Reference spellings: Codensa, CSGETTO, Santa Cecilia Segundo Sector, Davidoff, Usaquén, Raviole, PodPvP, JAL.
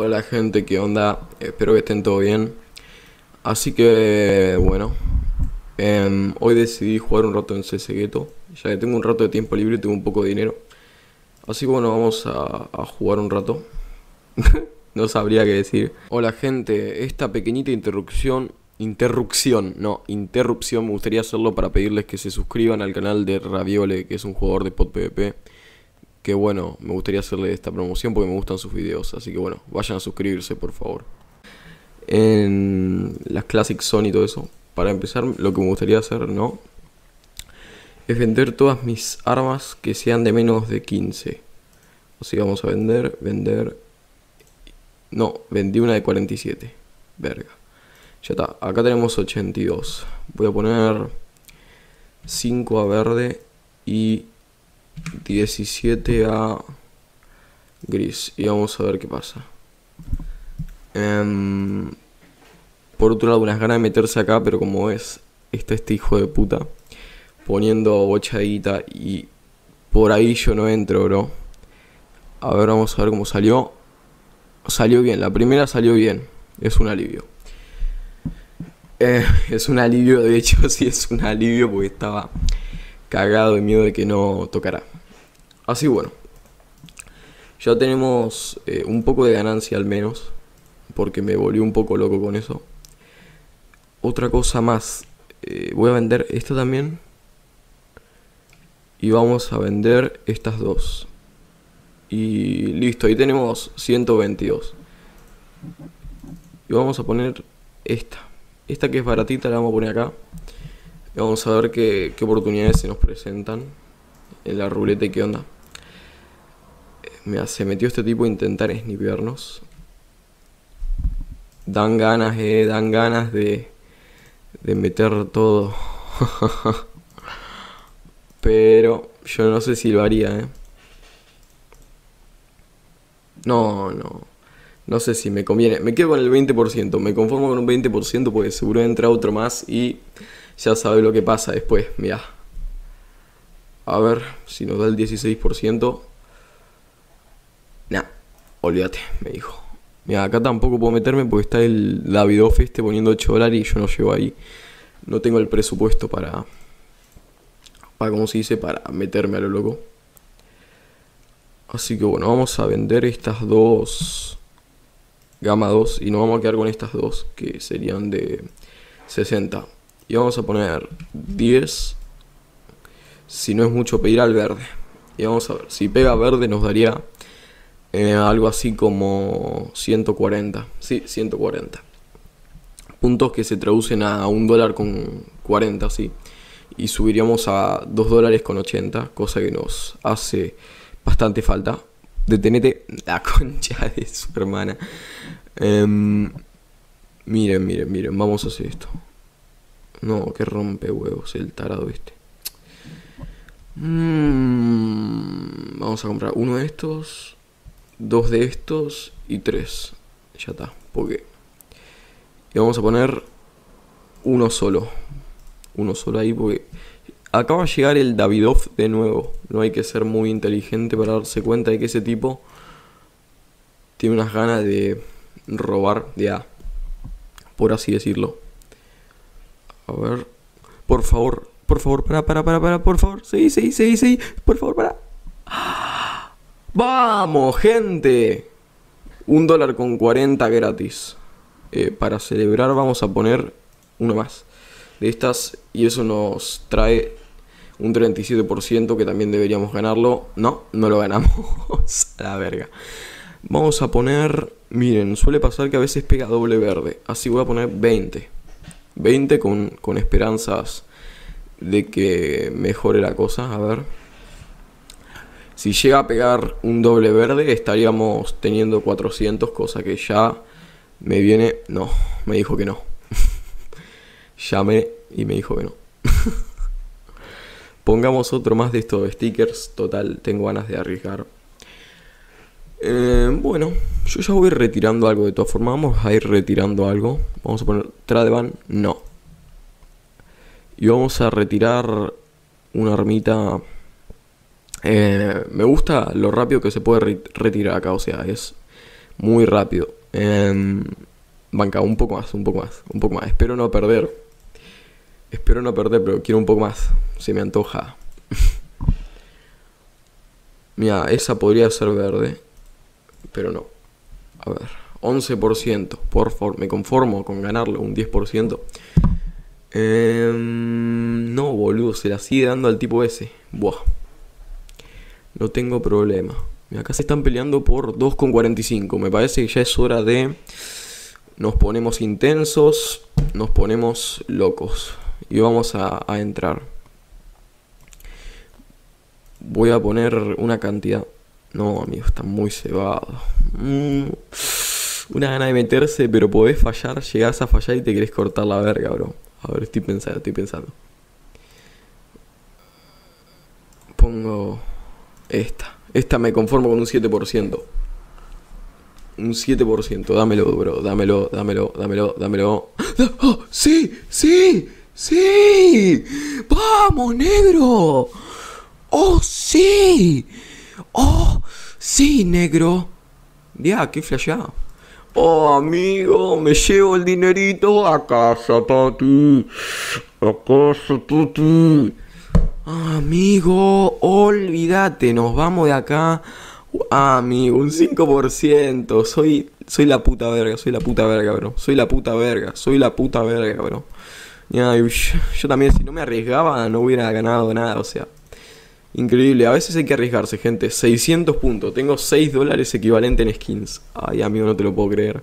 Hola gente, ¿qué onda? Espero que estén todo bien. Así que, bueno, hoy decidí jugar un rato en CSGETTO, ya que tengo un rato de tiempo libre y tengo un poco de dinero. Así que bueno, vamos a jugar un rato. No sabría qué decir. Hola gente, esta pequeñita interrupción me gustaría hacerlo para pedirles que se suscriban al canal de Raviole, que es un jugador de PodPvP. Que bueno, me gustaría hacerle esta promoción porque me gustan sus videos. Así que bueno, vayan a suscribirse por favor. En las Classic Zone y todo eso, para empezar, lo que me gustaría hacer, ¿no?, es vender todas mis armas que sean de menos de 15. Así que vamos a vender. No, vendí una de 47. Verga. Ya está, acá tenemos 82. Voy a poner 5 a verde y 17 a gris. Y vamos a ver qué pasa. Por otro lado, unas ganas de meterse acá, pero como es este hijo de puta poniendo bochadita y por ahí yo no entro, bro. A ver, vamos a ver cómo salió. Salió bien, la primera salió bien. Es un alivio. Es un alivio, de hecho, sí es un alivio porque estaba cagado de miedo de que no tocará. Así bueno, ya tenemos un poco de ganancia al menos, porque me volví un poco loco con eso. Otra cosa más, voy a vender esta también. Y vamos a vender estas dos. Y listo, ahí tenemos 122. Y vamos a poner esta. Esta que es baratita la vamos a poner acá. Y vamos a ver qué oportunidades se nos presentan en la ruleta y qué onda. Mira, se metió este tipo a intentar snipearnos. Dan ganas de meter todo. Pero yo no sé si lo haría, No sé si me conviene. Me quedo con el 20%. Me conformo con un 20% porque seguro entra otro más y ya sabe lo que pasa después. Mirá. A ver si nos da el 16%. Nah, olvídate, me dijo. Mirá, acá tampoco puedo meterme porque está el Davidoff este poniendo $8 y yo no llego ahí. No tengo el presupuesto para como se dice, para meterme a lo loco. Así que bueno, vamos a vender estas dos Gama 2 y nos vamos a quedar con estas dos que serían de 60. Y vamos a poner 10. Si no es mucho pedir al verde. Y vamos a ver, si pega verde nos daría algo así como 140. Sí, 140. Puntos que se traducen a $1.40, sí. Y subiríamos a $2.80, cosa que nos hace bastante falta. Detenete, la concha de su hermana. Miren, vamos a hacer esto. No, que rompe huevos el tarado este. Vamos a comprar uno de estos, dos de estos y tres. Ya está, porque y vamos a poner uno solo ahí porque acaba de llegar el Davidoff de nuevo. No hay que ser muy inteligente para darse cuenta de que ese tipo tiene unas ganas de robar de A, por así decirlo. A ver, por favor, para, por favor. Sí, por favor, para. ¡Vamos, gente! $1.40 gratis. Para celebrar vamos a poner uno más de estas y eso nos trae un 37% que también deberíamos ganarlo. No lo ganamos. A la verga. Vamos a poner, miren, suele pasar que a veces pega doble verde. Así voy a poner 20 con esperanzas de que mejore la cosa. A ver. Si llega a pegar un doble verde estaríamos teniendo 400, cosa que ya me viene. No, me dijo que no. Llamé y me dijo que no. Pongamos otro más de estos stickers. Total, tengo ganas de arriesgar. Bueno, yo ya voy retirando algo de todas formas. Vamos a ir retirando algo. Vamos a poner Tradevan. No. Y vamos a retirar una armita. Me gusta lo rápido que se puede retirar acá. O sea, es muy rápido. Banca, un poco más. Espero no perder. Espero no perder, pero quiero un poco más. Se me antoja. Mira, esa podría ser verde, pero no. A ver, 11%. Por favor, me conformo con ganarlo, un 10%. No, boludo, se la sigue dando al tipo ese. Buah. No tengo problema. Mira, acá se están peleando por 2,45. Me parece que ya es hora de... Nos ponemos intensos, nos ponemos locos. Y vamos a entrar. Voy a poner una cantidad. No, amigo, está muy cebado. Una gana de meterse, pero podés fallar. Llegás a fallar y te querés cortar la verga, bro. A ver, estoy pensando. Pongo esta. Esta me conformo con un 7%. Un 7%. Dámelo, bro. Dámelo. ¡Oh! ¡Sí! ¡Vamos, negro! ¡Oh, sí! ¡Oh, sí, negro! Ya, qué flasheado. Oh, amigo, me llevo el dinerito a casa, tati. Amigo, olvídate, nos vamos de acá. Amigo, un 5%. Soy la puta verga, bro. Soy la puta verga, bro. Yo también, si no me arriesgaba, no hubiera ganado nada, o sea. Increíble, a veces hay que arriesgarse, gente. 600 puntos, tengo $6 equivalente en skins. Ay, amigo, no te lo puedo creer.